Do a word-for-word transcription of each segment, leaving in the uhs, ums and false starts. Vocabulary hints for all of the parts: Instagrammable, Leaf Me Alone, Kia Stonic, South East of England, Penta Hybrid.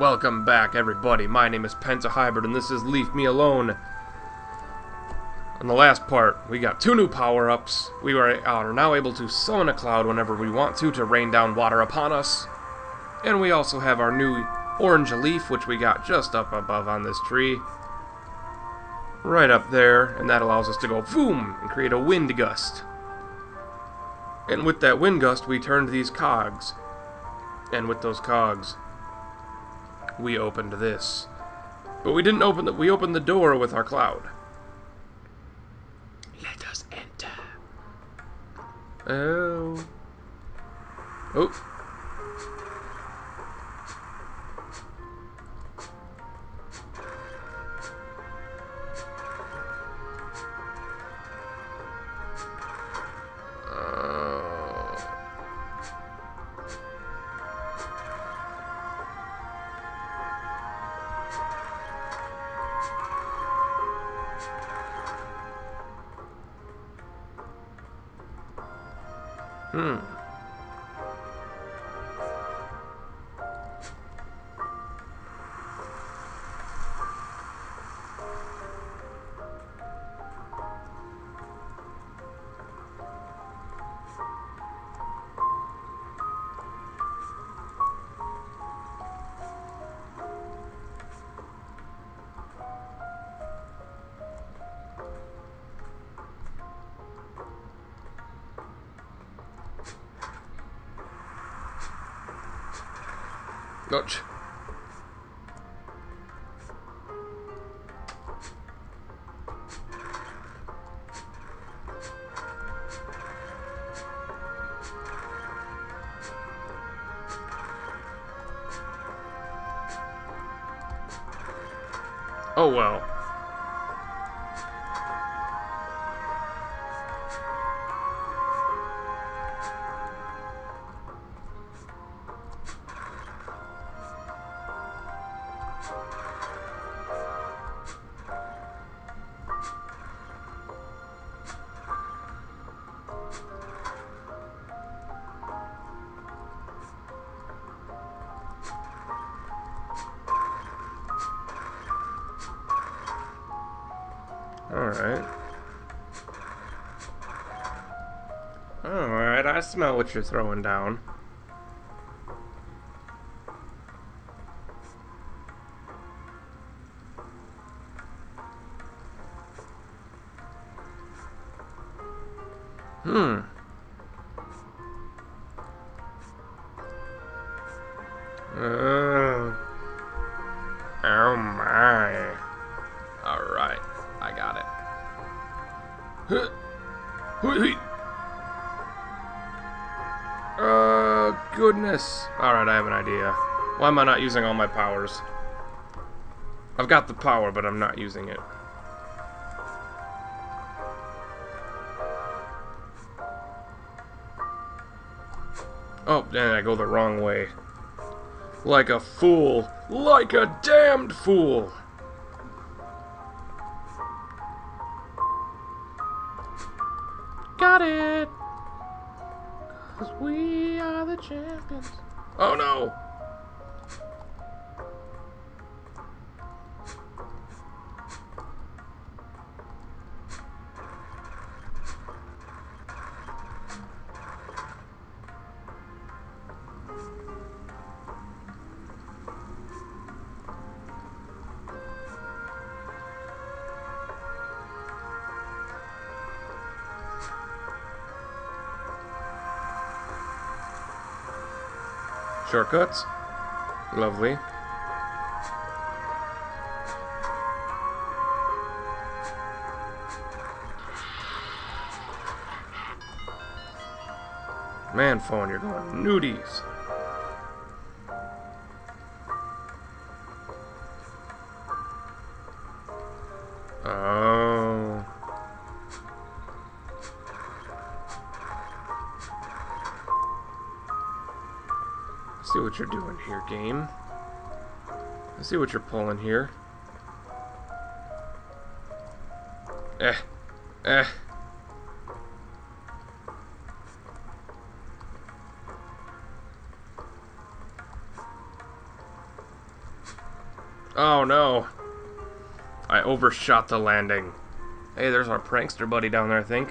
Welcome back, everybody. My name is Penta Hybrid, and this is Leaf Me Alone. On the last part, we got two new power-ups. We are, are now able to summon a cloud whenever we want to to rain down water upon us. And we also have our new orange leaf, which we got just up above on this tree. Right up there, and that allows us to go boom and create a wind gust. And with that wind gust, we turned these cogs. And with those cogs, we opened this. But we didn't open that. We opened the door with our cloud. Let us enter. Oh. Oh. Hmm. Gotcha. Oh well. Alright. Alright, I smell what you're throwing down. Hmm. Uh, oh my. Alright. I got it. Uh, goodness. Alright, I have an idea. Why am I not using all my powers? I've got the power, but I'm not using it. Oh, dang, I go the wrong way. Like a fool. Like a damned fool. Got it! Cause we are the champions. Oh no! Shortcuts? Lovely. Man, phone, you're going nudies. Oh. See what you're doing here, game. I see what you're pulling here. Eh. Eh. Oh no. I overshot the landing. Hey, there's our prankster buddy down there, I think.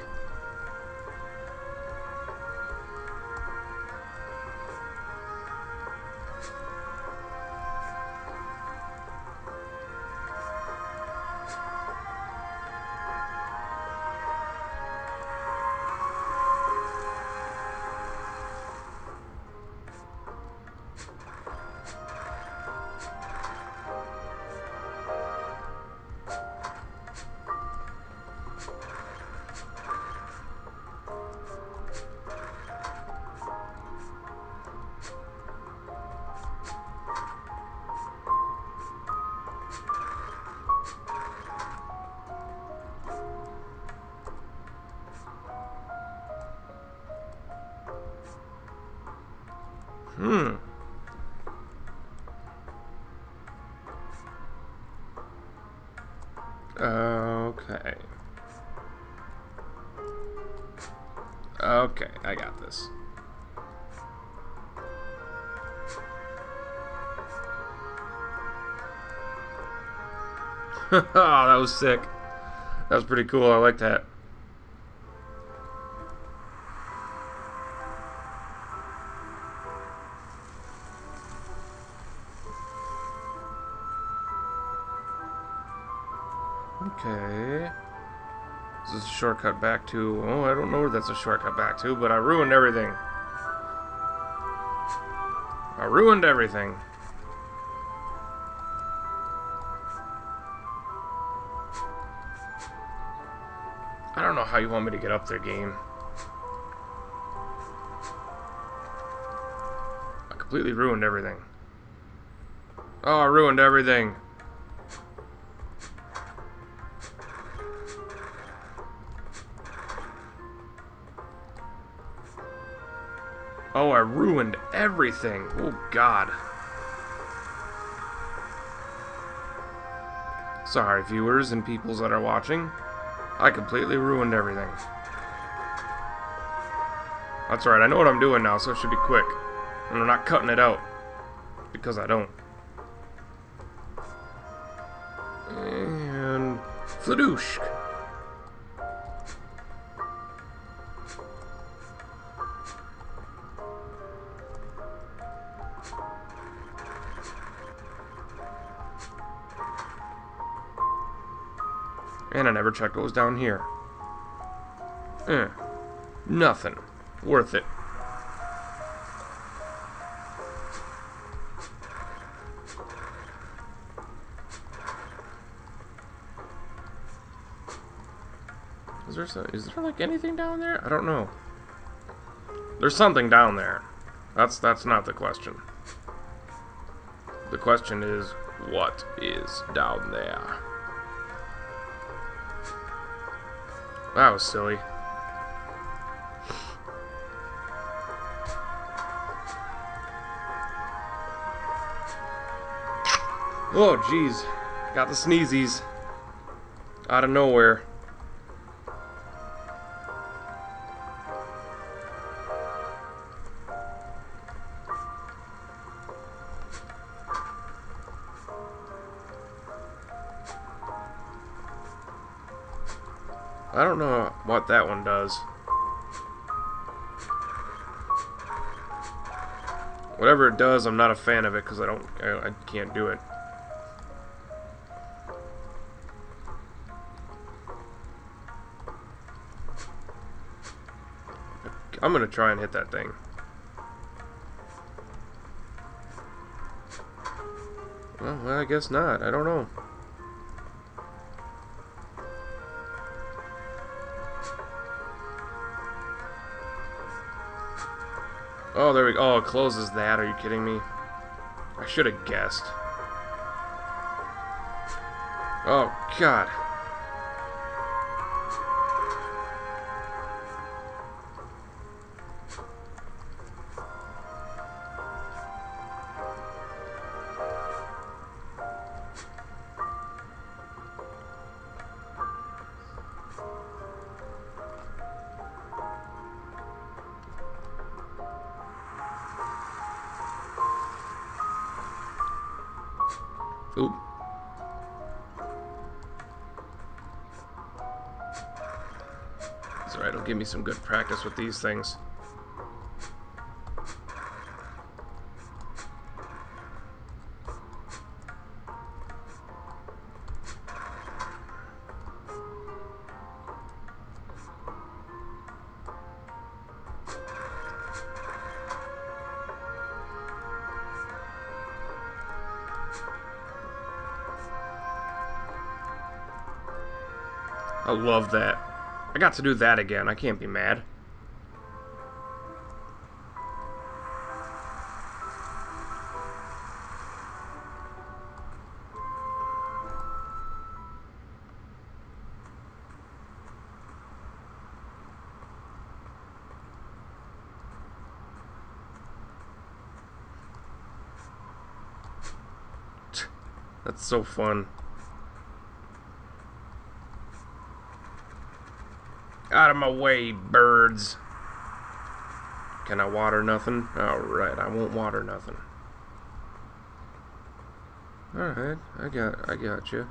Hmm. Okay. Okay, I got this. Haha, that was sick. That was pretty cool. I like that. Okay. This is a shortcut back to... Oh, I don't know where that's a shortcut back to, but I ruined everything. I ruined everything. I don't know how you want me to get up there, game. I completely ruined everything. Oh, I ruined everything. Oh, I ruined everything. Oh, God. Sorry, viewers and peoples that are watching. I completely ruined everything. That's right, I know what I'm doing now, so it should be quick. And I'm not cutting it out. Because I don't. And... Fladoosh! And I never checked what was down here. Eh. Nothing. Worth it. Is there some, is there like anything down there? I don't know. There's something down there. That's that's not the question. The question is, what is down there? That was silly. Oh, jeez. Got the sneezies. Out of nowhere. I don't know what that one does. Whatever it does, I'm not a fan of it because I don't, I, I can't do it. I'm gonna try and hit that thing. Well, I guess not. I don't know. Oh, there we go. Oh, it closes that. Are you kidding me? I should have guessed. Oh, God. Oop. Alright, it'll give me some good practice with these things. I love that. I got to do that again. I can't be mad. That's so fun. Out of my way, birds. Can I water nothing? Alright, I won't water nothing. Alright, I got I got you.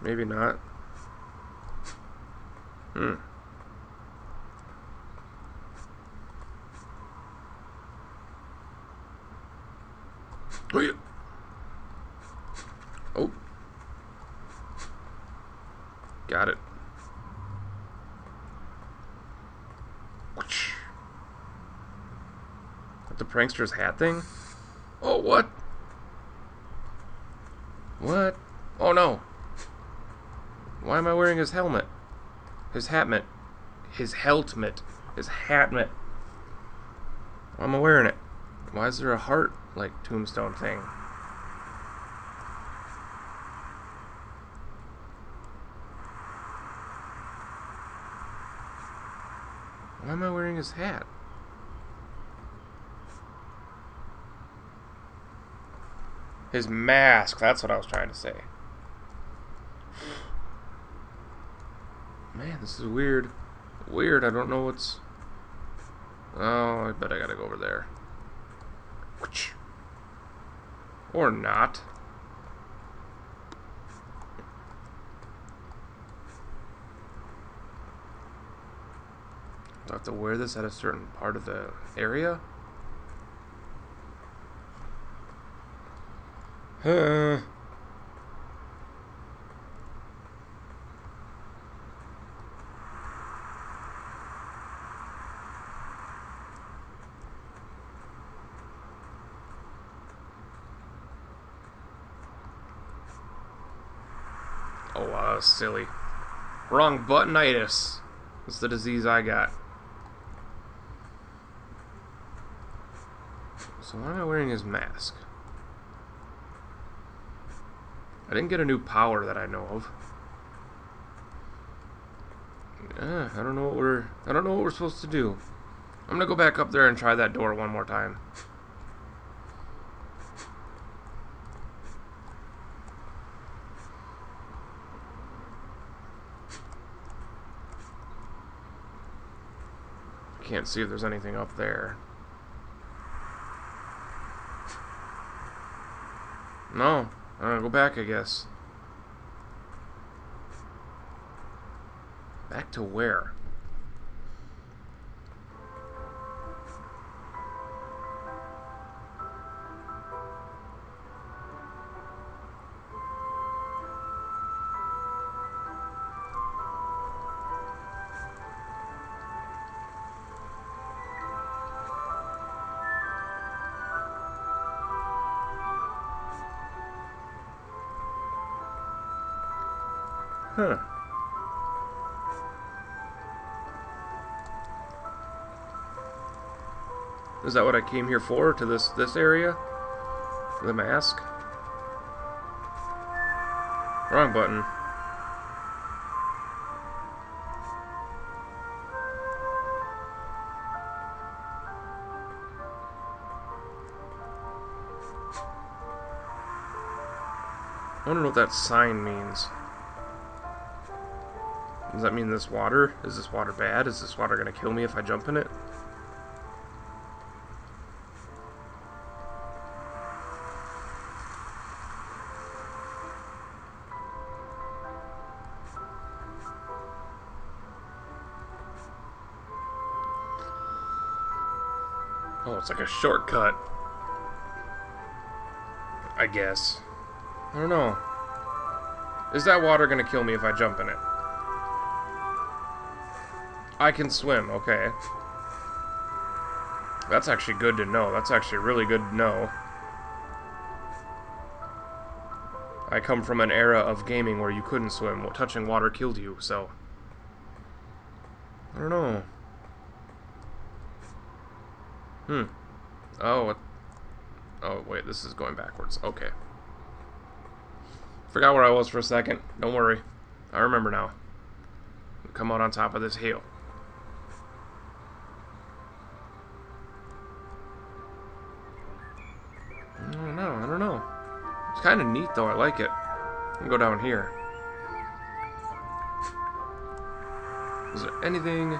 Maybe not. Hmm. Oh, yeah. Oh. Got it. The prankster's hat thing? Oh, what? What? Oh, no. Why am I wearing his helmet? His hatmet. His helmet. His hatmet. Why am I wearing it? Why is there a heart, like, tombstone thing? Why am I wearing his hat? His mask, that's what I was trying to say. Man, this is weird. Weird, I don't know what's... Oh, I bet I gotta go over there. Or not. Do I have to wear this at a certain part of the area? Huh. Oh, wow, silly. Wrong buttonitis. That's the disease I got. So why am I wearing his mask? I didn't get a new power that I know of. Uh, I don't know what we're I don't know what we're supposed to do. I'm gonna go back up there and try that door one more time. Can't see if there's anything up there. No. I'm gonna go back, I guess. Back to where? Huh. Is that what I came here for? To this this area? The mask? Wrong button. I don't know what that sign means. Does that mean this water? Is this water bad? Is this water gonna kill me if I jump in it? Oh, it's like a shortcut. I guess. I don't know. Is that water gonna kill me if I jump in it? I can swim, okay. That's actually good to know. That's actually really good to know. I come from an era of gaming where you couldn't swim. Touching water killed you, so... I don't know. Hmm. Oh, what? Oh, wait, this is going backwards. Okay. Forgot where I was for a second. Don't worry. I remember now. Come out on top of this hill. I don't know. I don't know. It's kind of neat, though. I like it. I'll go down here. Is there anything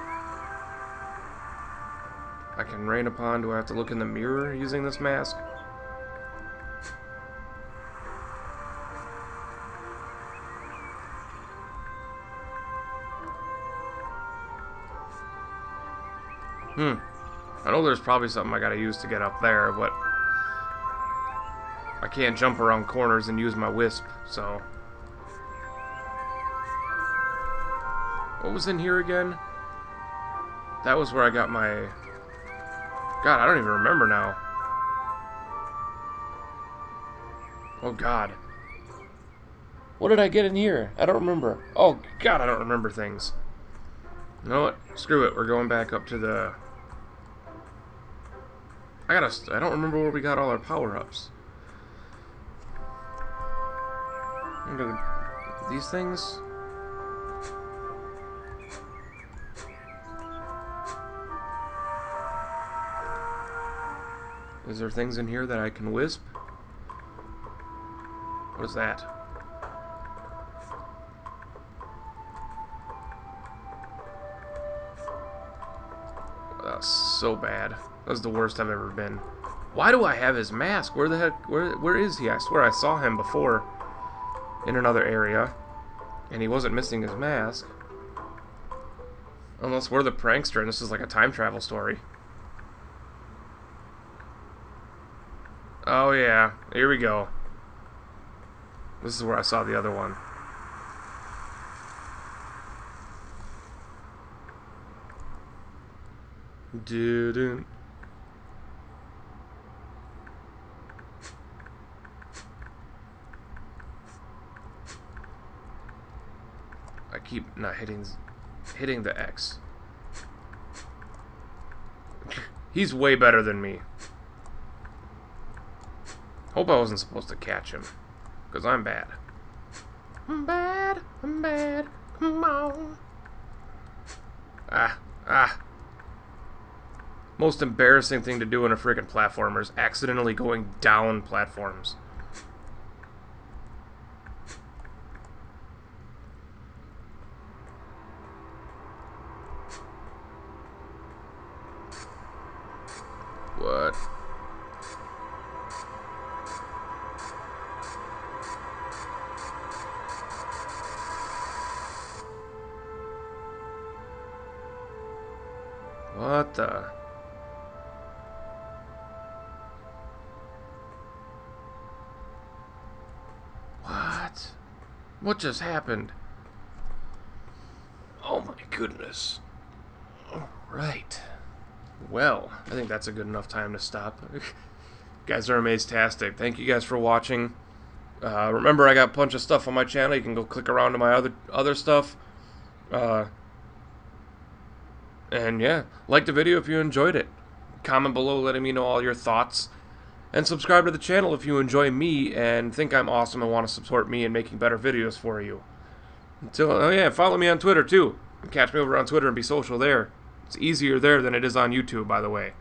I can rain upon? Do I have to look in the mirror using this mask? Hmm. I know there's probably something I gotta use to get up there, but I can't jump around corners and use my wisp, so... What was in here again? That was where I got my... God, I don't even remember now. Oh, God. What did I get in here? I don't remember. Oh, God, I don't remember things. You know what? Screw it. We're going back up to the... I gotta... I don't remember where we got all our power-ups. These things? Is there things in here that I can wisp? What is that? That's so bad. That's the worst I've ever been. Why do I have his mask? Where the heck? Where? Where is he? I swear I saw him before in another area, and he wasn't missing his mask. Unless we're the prankster, and this is like a time travel story. Oh yeah, here we go. This is where I saw the other one. Didn't. I keep not hitting hitting the X. He's way better than me. Hope I wasn't supposed to catch him, because I'm bad. I'm bad, I'm bad, come on. Ah, ah. Most embarrassing thing to do in a freaking platformer is accidentally going down platforms. What? What the? What? What just happened? Oh my goodness. Alright. Well, I think that's a good enough time to stop. You guys are amazed-tastic. Thank you guys for watching. Uh, remember, I got a bunch of stuff on my channel. You can go click around to my other, other stuff. Uh... And yeah, like the video if you enjoyed it. Comment below letting me know all your thoughts. And subscribe to the channel if you enjoy me and think I'm awesome and want to support me in making better videos for you. Until, oh yeah, follow me on Twitter too. Catch me over on Twitter and be social there. It's easier there than it is on YouTube, by the way.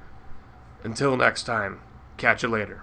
Until next time, catch you later.